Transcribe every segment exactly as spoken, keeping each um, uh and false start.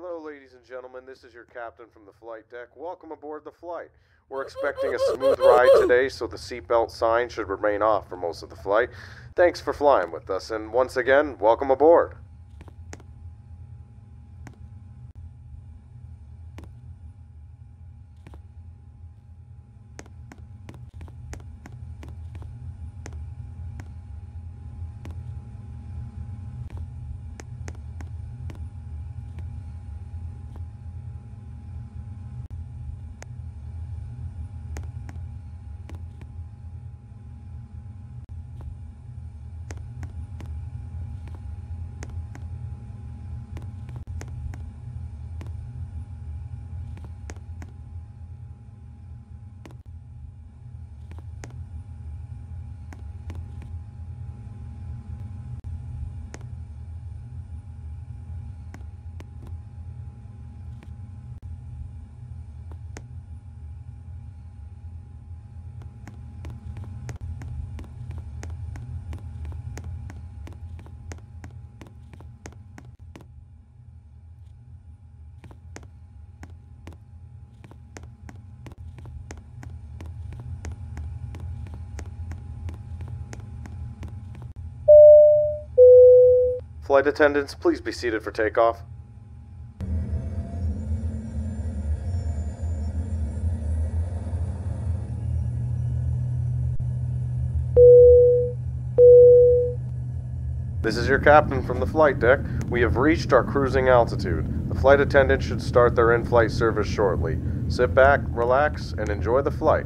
Hello, ladies and gentlemen. This is your captain from the flight deck. Welcome aboard the flight. We're expecting a smooth ride today, so the seatbelt sign should remain off for most of the flight. Thanks for flying with us, and once again, welcome aboard. Flight attendants, please be seated for takeoff. This is your captain from the flight deck. We have reached our cruising altitude. The flight attendants should start their in-flight service shortly. Sit back, relax, and enjoy the flight.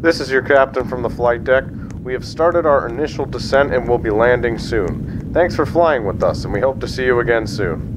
This is your captain from the flight deck. We have started our initial descent and will be landing soon. Thanks for flying with us, and we hope to see you again soon.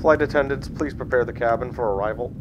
Flight attendants, please prepare the cabin for arrival.